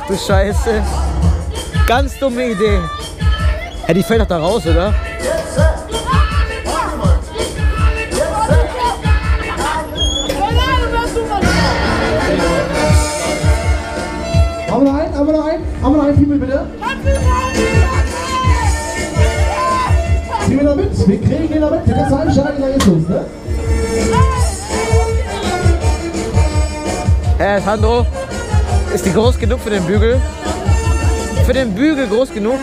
Ach du Scheiße. Ganz dumme Idee. Hey, die fällt doch da raus, oder? Haben wir noch einen Piepel, bitte? Kriegen wir noch mit? Wir kriegen den noch mit. Der ganze Heimschlag ist los, ne? Herr Sandro, ist die groß genug für den Bügel? Für den Bügel groß genug?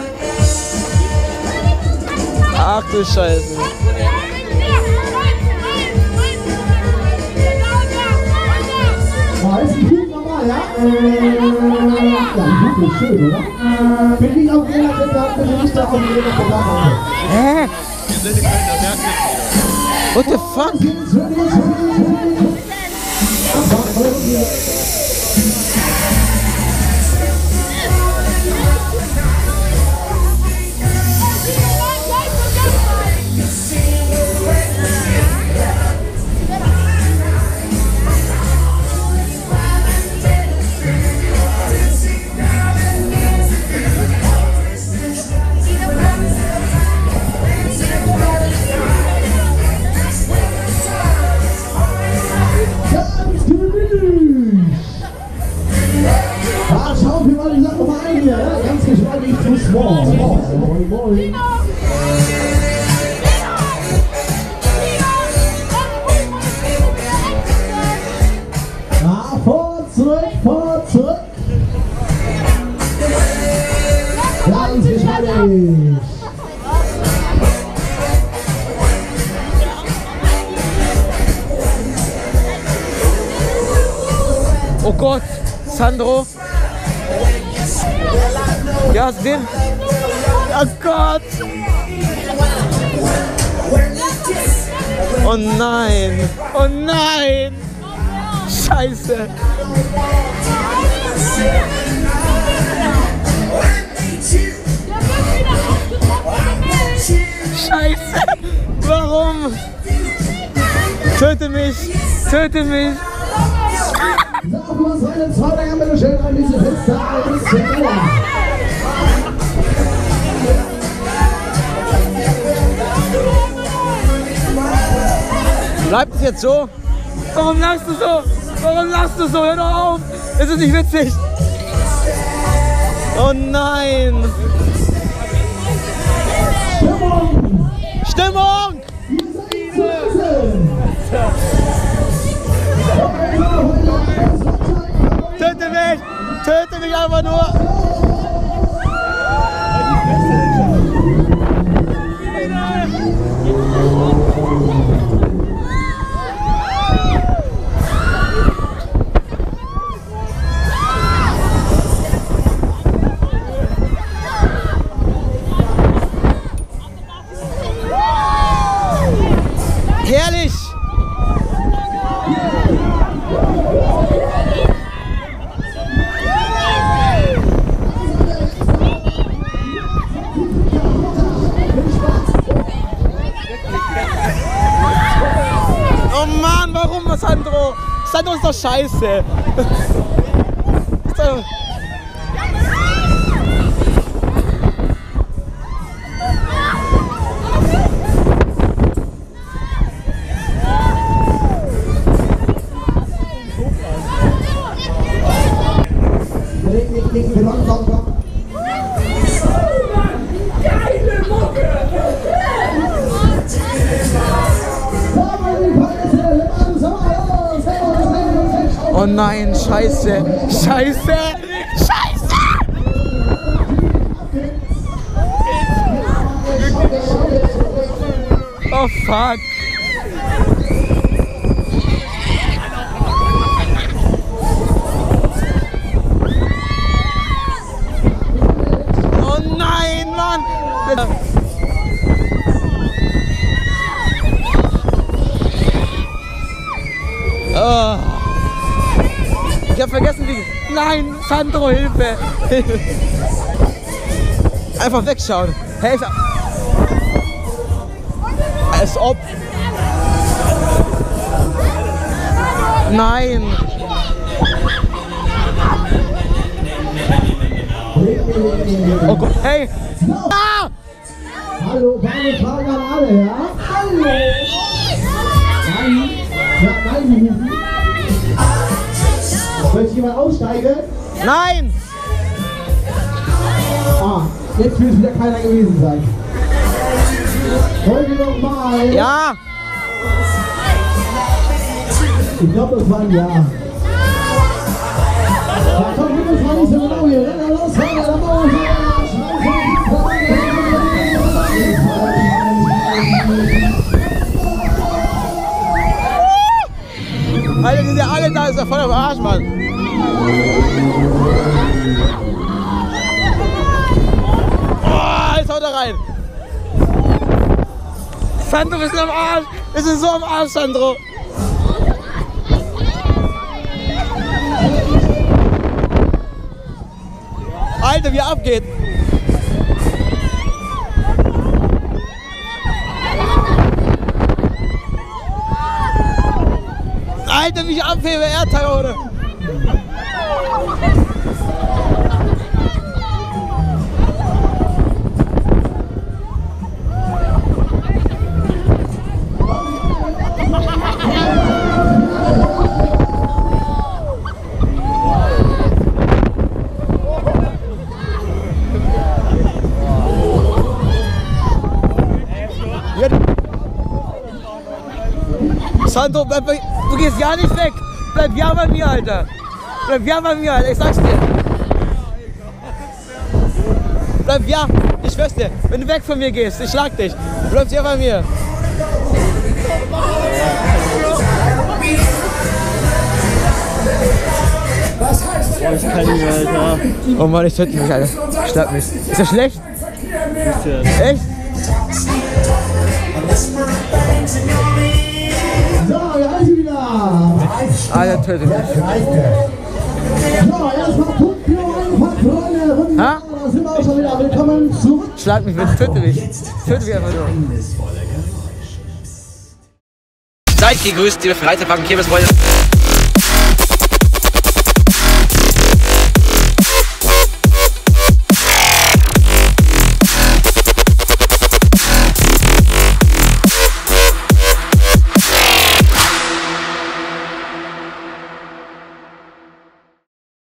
Ach du Scheiße. Ja, wirklich schön, oder? Bin ich auf jeder Seite, bin ich nicht da auf jeder Seite. Hä? What the fuck? Vor, zurück. Ganz geschmeidig. Oh Gott, Sandro. Ja, hast du den? Oh Gott! Oh nein! Oh nein! Scheiße! Scheiße! Warum? Töte mich! Bleibt es jetzt so? Warum lachst du so? Hör doch auf! Es ist nicht witzig! Oh nein! Stimmung! Töte mich einfach nur! Herrlich! Oh Mann, warum, Sandro? Sandro ist doch scheiße! Oh nein, Scheiße! Oh fuck! Oh nein, Mann! Oh. Ich hab vergessen, wie... Nein, Sandro, Hilfe! Einfach wegschauen. Hey, als ob... Nein! Oh Gott, hey! Ah! Hallo, keine Frage an alle, ja? Hallo! Nein! Ja, nein! Soll ich jemand aussteigen? Nein! Ah, jetzt will es wieder keiner gewesen sein. Wollen wir nochmal? Ja! Ich glaube, das war ein Ja. Ja, komm, wir fahren nicht so genau hier. Renn los, fahren wir los. Alter, die sind ja alle da, ist ja voll auf Arsch, Mann. Oh, jetzt haut er rein. Sandro, wir sind am Arsch. Wir sind so am Arsch, Sandro. Alter, wie er abgeht. Alter, wie ich abhebe, Erdteil. Sandro, du gehst gar nicht weg. Bleib ja bei mir, Alter. Bleib ja bei mir, Alter. Ich sag's dir. Bleib ja. Ich schwör's dir. Wenn du weg von mir gehst, ich schlag dich. Du bleibst ja bei mir. Ich kann nicht, Alter. Oh Mann, ich töte mich, Alter. Schlag mich. Ist das schlecht? Echt? Alter, tötet mich. So, erstmal Punkt für eine Patrone. Und da sind wir auch schon wieder. Willkommen zurück. Schlag mich, bitte. Töte mich. Töte mich einfach nur. Seid gegrüßt, liebe Freitagabend-Kirmesfreunde.